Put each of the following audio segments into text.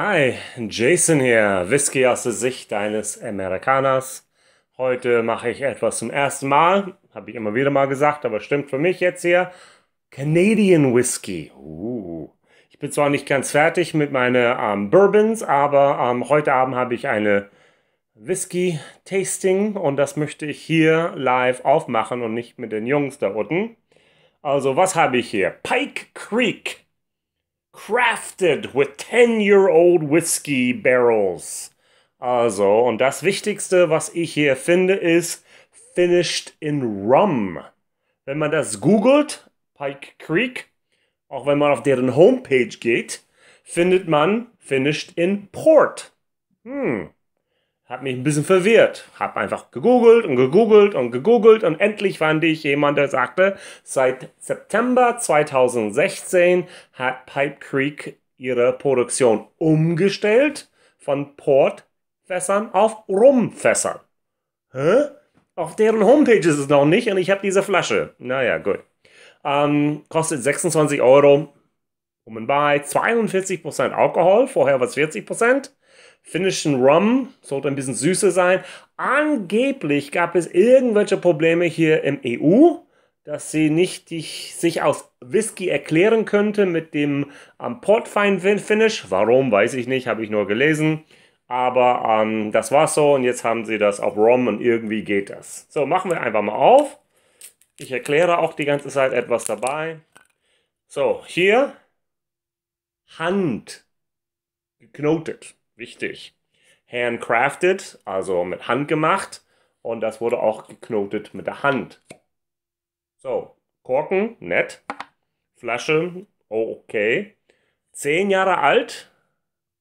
Hi, Jason hier, Whisky aus der Sicht eines Amerikaners. Heute mache ich etwas zum ersten Mal, habe ich immer wieder mal gesagt, aber stimmt für mich jetzt hier. Canadian Whisky. Ich bin zwar nicht ganz fertig mit meinen Bourbons, aber heute Abend habe ich eine Whisky-Tasting und das möchte ich hier live aufmachen und nicht mit den Jungs da unten. Also was habe ich hier? Pike Creek. Crafted with 10-year-old whiskey barrels. Also, und das Wichtigste, was ich hier finde, ist finished in rum. Wenn man das googelt, Pike Creek, auch wenn man auf deren Homepage geht, findet man finished in port. Hat mich ein bisschen verwirrt. Hab einfach gegoogelt und gegoogelt und gegoogelt und endlich fand ich jemanden, der sagte, seit September 2016 hat Pike Creek ihre Produktion umgestellt von Portfässern auf Rumfässern. Auf deren Homepage ist es noch nicht und ich habe diese Flasche. Naja, gut. Kostet 26 Euro. Um und bei 42% Alkohol, vorher war es 40%. Finnischen Rum, sollte ein bisschen süßer sein. Angeblich gab es irgendwelche Probleme hier im EU, dass sie nicht sich aus Whisky erklären könnte mit dem Portwein-Finish. Warum, weiß ich nicht, habe ich nur gelesen. Aber das war so und jetzt haben sie das auf Rum und irgendwie geht das. So, machen wir einfach mal auf. Ich erkläre auch die ganze Zeit etwas dabei. So, hier Hand geknotet. Wichtig. Handcrafted, also mit Hand gemacht. Und das wurde auch geknotet mit der Hand. So, Korken, nett. Flasche, okay. 10 Jahre alt.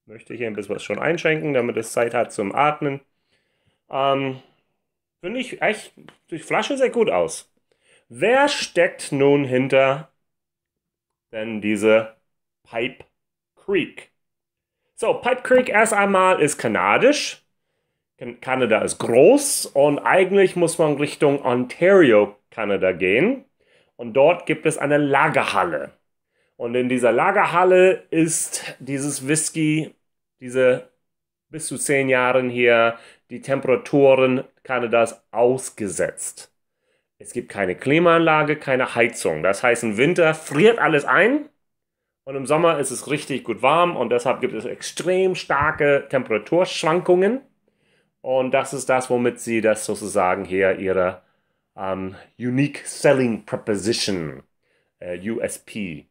Möchte ich hier ein bisschen was schon einschenken, damit es Zeit hat zum Atmen. Finde ich echt, die Flasche sehr gut aus. Wer steckt nun hinter denn diese Pike Creek? So, Pike Creek erst einmal ist kanadisch. Kanada ist groß und eigentlich muss man Richtung Ontario, Kanada gehen. Und dort gibt es eine Lagerhalle. Und in dieser Lagerhalle ist dieses Whisky, diese bis zu 10 Jahren hier, die Temperaturen Kanadas ausgesetzt. Es gibt keine Klimaanlage, keine Heizung. Das heißt, im Winter friert alles ein. Und im Sommer ist es richtig gut warm und deshalb gibt es extrem starke Temperaturschwankungen. Und das ist das, womit sie das sozusagen hier ihre Unique Selling Proposition, USP.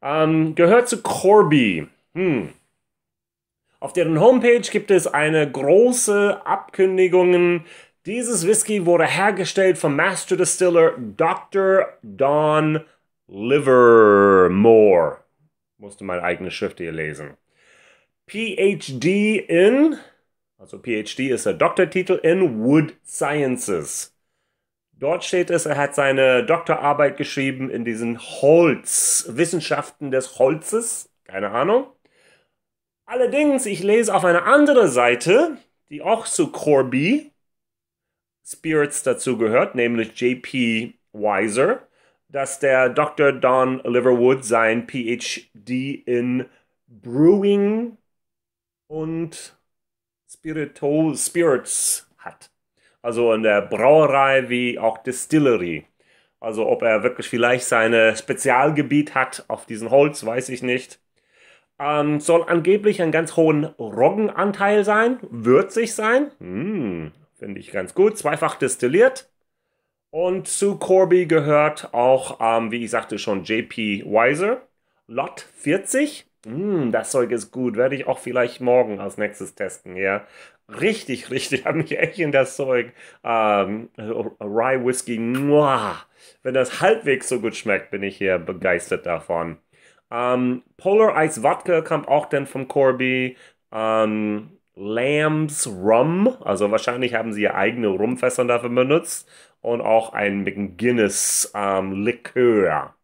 Gehört zu Corby. Auf deren Homepage gibt es eine große Abkündigung. Dieses Whisky wurde hergestellt vom Master Distiller Dr. Don Livermore. Musste meine eigene Schrift hier lesen. PhD in, also PhD ist der Doktortitel in Wood Sciences. Dort steht es, er hat seine Doktorarbeit geschrieben in diesen Wissenschaften des Holzes. Keine Ahnung. Allerdings, ich lese auf einer anderen Seite, die auch zu Corby Spirits dazu gehört, nämlich JP Wiser, dass der Dr. Don Livermore sein PhD in Brewing und Spirits hat. Also in der Brauerei wie auch Distillery. Also ob er wirklich vielleicht sein Spezialgebiet hat auf diesem Holz, weiß ich nicht. Soll angeblich einen ganz hohen Roggenanteil sein, würzig sein. Finde ich ganz gut. Zweifach destilliert. Und zu Corby gehört auch, wie ich sagte schon, JP Wiser. Lot 40. Das Zeug ist gut. Werde ich auch vielleicht morgen als nächstes testen. Ja. Richtig, richtig. Habe mich echt in das Zeug. Rye Whisky. Wenn das halbwegs so gut schmeckt, bin ich hier begeistert davon. Polar Ice Vodka kommt auch dann vom Corby. Lambs Rum. Also wahrscheinlich haben sie ihr eigene Rumfässer dafür benutzt. Und auch ein McGuinness Likör.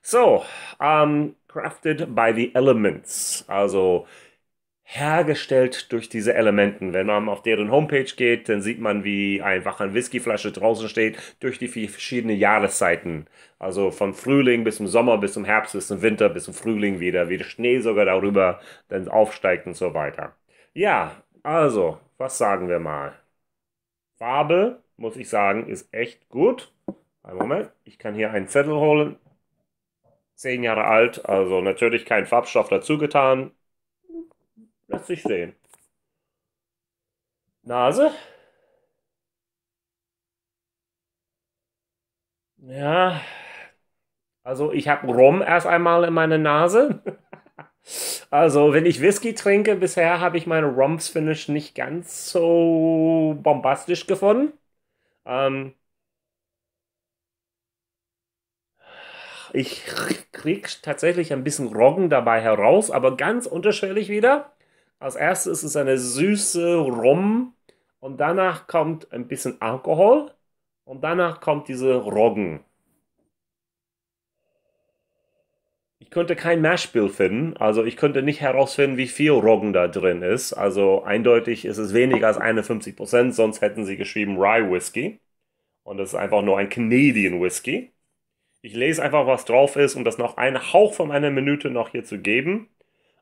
So, crafted by the elements. Also hergestellt durch diese Elementen. Wenn man auf deren Homepage geht, dann sieht man, wie einfach eine Whiskyflasche draußen steht, durch die verschiedenen Jahreszeiten. Also von Frühling bis zum Sommer, bis zum Herbst, bis zum Winter, bis zum Frühling wieder, wie der Schnee sogar darüber dann aufsteigt und so weiter. Ja, also, was sagen wir mal? Farbe, muss ich sagen, ist echt gut. Einen Moment, ich kann hier einen Zettel holen. 10 Jahre alt, also natürlich kein Farbstoff dazu getan. Lass dich sehen. Nase. Ja. Also ich habe Rum erst einmal in meiner Nase. Also wenn ich Whisky trinke, bisher habe ich meine Rums-Finish nicht ganz so bombastisch gefunden. Ich kriege tatsächlich ein bisschen Roggen dabei heraus, aber ganz unterschwellig wieder. Als erstes ist es eine süße Rum und danach kommt ein bisschen Alkohol und danach kommt diese Roggen. Ich könnte kein Mashbill finden, also ich könnte nicht herausfinden, wie viel Roggen da drin ist. Also eindeutig ist es weniger als 51%, sonst hätten sie geschrieben Rye Whisky. Und das ist einfach nur ein Canadian Whisky. Ich lese einfach, was drauf ist, um das noch einen Hauch von einer Minute noch hier zu geben.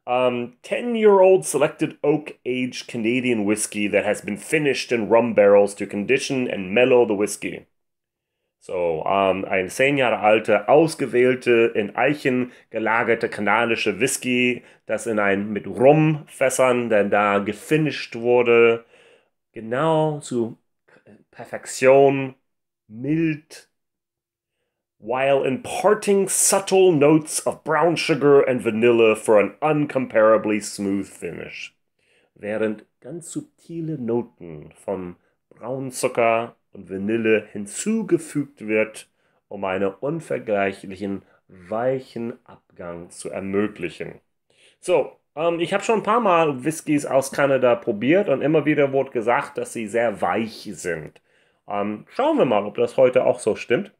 10-year-old selected oak-aged Canadian whiskey that has been finished in rum barrels to condition and mellow the whiskey. So, ein 10 Jahre alte, ausgewählte, in Eichen gelagerte kanadische Whisky, das in ein mit Rumfässern, denn da gefinisht wurde, genau zu Perfektion, mild, while imparting subtle notes of brown sugar and vanilla for an uncomparably smooth finish. Während ganz subtile Noten von Braunzucker und Vanille hinzugefügt wird, um einen unvergleichlichen, weichen Abgang zu ermöglichen. So, ich habe schon ein paar Mal Whiskys aus Kanada probiert und immer wieder wurde gesagt, dass sie sehr weich sind. Schauen wir mal, ob das heute auch so stimmt.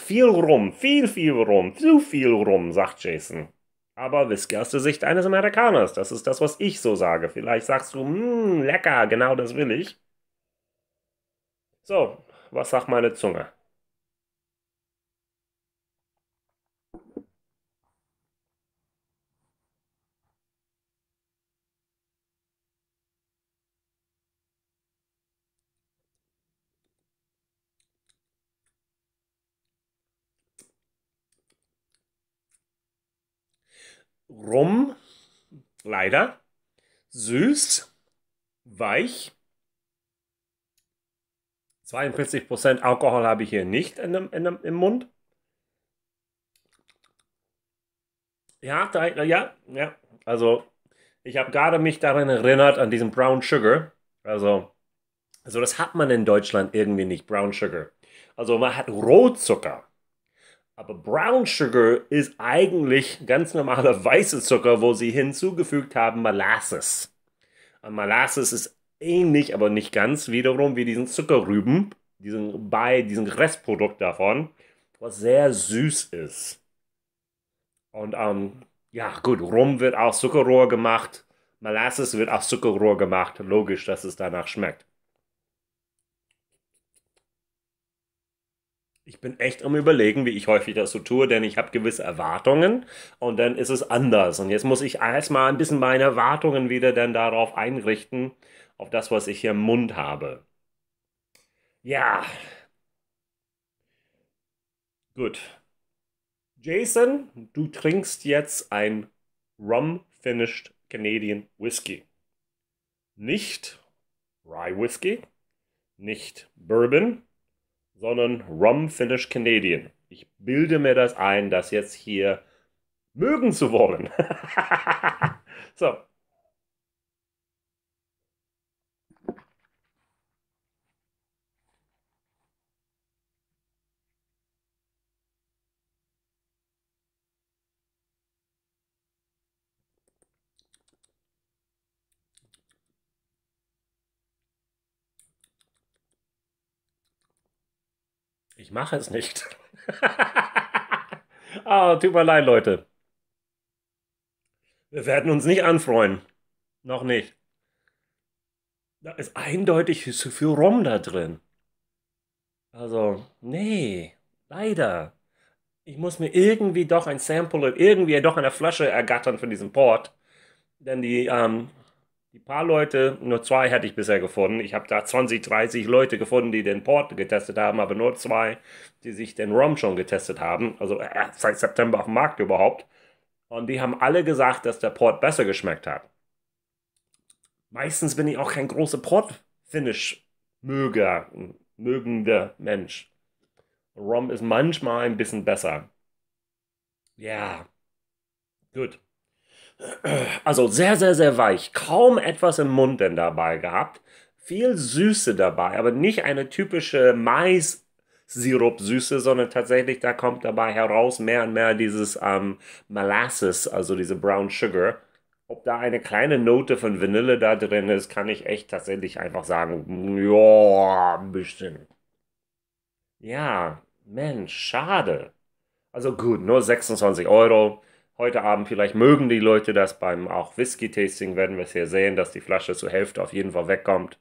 Viel Rum, viel Rum, zu viel Rum, sagt Jason. Aber Whisky aus der Sicht eines Amerikaners, das ist das, was ich so sage. Vielleicht sagst du, lecker, genau das will ich. So, was sagt meine Zunge? Rum, leider, süß, weich, 42% Alkohol habe ich hier nicht im Mund. Ja, ja, also ich habe gerade mich daran erinnert, an diesen Brown Sugar, also das hat man in Deutschland irgendwie nicht, Brown Sugar. Also man hat Rohzucker. Aber Brown Sugar ist eigentlich ganz normaler weißer Zucker, wo sie hinzugefügt haben Molasses. Und Molasses ist ähnlich, aber nicht ganz, wiederum wie diesen Zuckerrüben, diesen Restprodukt davon, was sehr süß ist. Und ja gut, Rum wird aus Zuckerrohr gemacht, Molasses wird aus Zuckerrohr gemacht, logisch, dass es danach schmeckt. Ich bin echt am Überlegen, wie ich häufig das so tue, denn ich habe gewisse Erwartungen und dann ist es anders. Und jetzt muss ich erstmal ein bisschen meine Erwartungen wieder dann darauf einrichten, auf das, was ich hier im Mund habe. Ja. Gut. Jason, du trinkst jetzt ein Rum-Finished Canadian Whisky. Nicht Rye Whisky, nicht Bourbon, sondern Rum Finished Canadian. Ich bilde mir das ein, das jetzt hier mögen zu wollen. So. Ich mache es nicht. Tut mir leid, Leute. Wir werden uns nicht anfreuen. Noch nicht. Da ist eindeutig zu viel Rum da drin. Also, nee, leider. Ich muss mir irgendwie doch ein Sample und irgendwie doch eine Flasche ergattern von diesem Port. Denn die paar Leute, nur zwei hatte ich bisher gefunden. Ich habe da 20, 30 Leute gefunden, die den Port getestet haben, aber nur zwei, die sich den Rum schon getestet haben. Also seit September auf dem Markt überhaupt. Und die haben alle gesagt, dass der Port besser geschmeckt hat. Meistens bin ich auch kein großer Port-Finish-mögender Mensch. Rum ist manchmal ein bisschen besser. Ja, gut. Also sehr, sehr, sehr weich. Kaum etwas im Mund denn dabei gehabt. Viel Süße dabei, aber nicht eine typische Mais-Sirup-Süße, sondern tatsächlich, da kommt dabei heraus mehr und mehr dieses Molasses, also diese Brown Sugar. Ob da eine kleine Note von Vanille da drin ist, kann ich echt tatsächlich einfach sagen, ja, ein bisschen. Ja, Mensch, schade. Also gut, nur 26 €. Heute Abend vielleicht mögen die Leute das, beim auch Whisky-Tasting werden wir es hier sehen, dass die Flasche zur Hälfte auf jeden Fall wegkommt.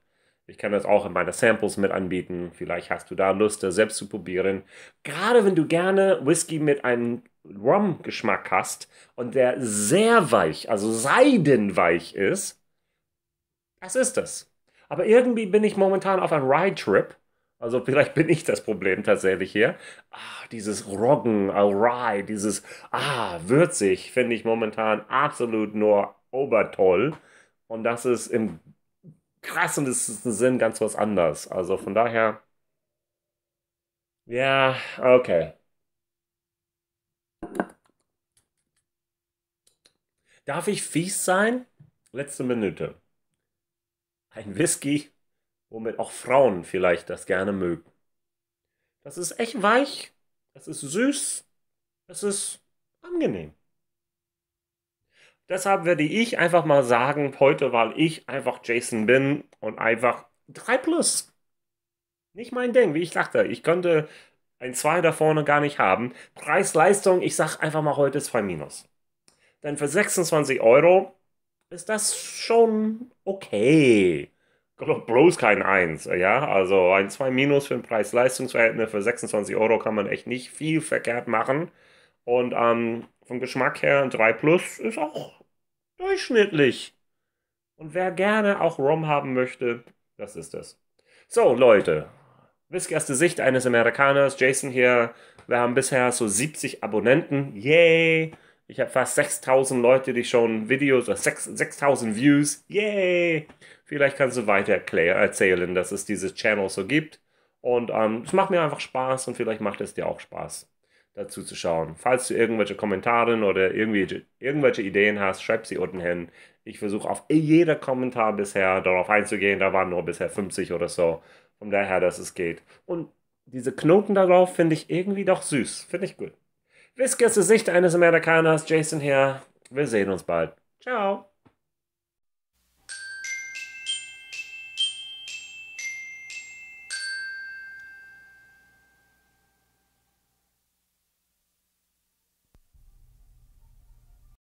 Ich kann das auch in meine Samples mit anbieten. Vielleicht hast du da Lust, das selbst zu probieren. Gerade wenn du gerne Whisky mit einem Rum-Geschmack hast und der sehr weich, also seidenweich ist, das ist das. Aber irgendwie bin ich momentan auf einem Rye-Trip. Also vielleicht bin ich das Problem tatsächlich hier. Dieses Roggen, Rye, dieses würzig, finde ich momentan absolut nur obertoll. Und das ist im krassesten Sinn ganz was anderes. Also von daher, ja, okay. Darf ich fies sein? Letzte Minute. Ein Whisky, womit auch Frauen vielleicht das gerne mögen. Das ist echt weich, das ist süß, das ist angenehm. Deshalb werde ich einfach mal sagen, heute, weil ich einfach Jason bin und einfach 3+. Nicht mein Ding, wie ich dachte. Ich könnte ein 2 da vorne gar nicht haben. Preis-Leistung, ich sage einfach mal heute 2-. Denn für 26 € ist das schon okay. Bloß kein 1, ja, also ein 2- für ein Preis-Leistungs-Verhältnis für 26 € kann man echt nicht viel verkehrt machen. Und vom Geschmack her ein 3+ ist auch durchschnittlich. Und wer gerne auch Rum haben möchte, das ist es. So, Leute, Whisky aus der Sicht eines Amerikaners, Jason hier, wir haben bisher so 70 Abonnenten, yay! Ich habe fast 6.000 Leute, die schon Videos, oder 6.000 Views, yay! Vielleicht kannst du weiter erzählen, dass es diese Channel so gibt. Und es macht mir einfach Spaß und vielleicht macht es dir auch Spaß, dazu zu schauen. Falls du irgendwelche Kommentare oder irgendwelche Ideen hast, schreib sie unten hin. Ich versuche auf jeder Kommentar bisher darauf einzugehen. Da waren nur bisher 50 oder so. Von daher, dass es geht. Und diese Knoten darauf finde ich irgendwie doch süß. Finde ich gut. Whisky aus der Sicht eines Amerikaners. Jason hier. Wir sehen uns bald. Ciao.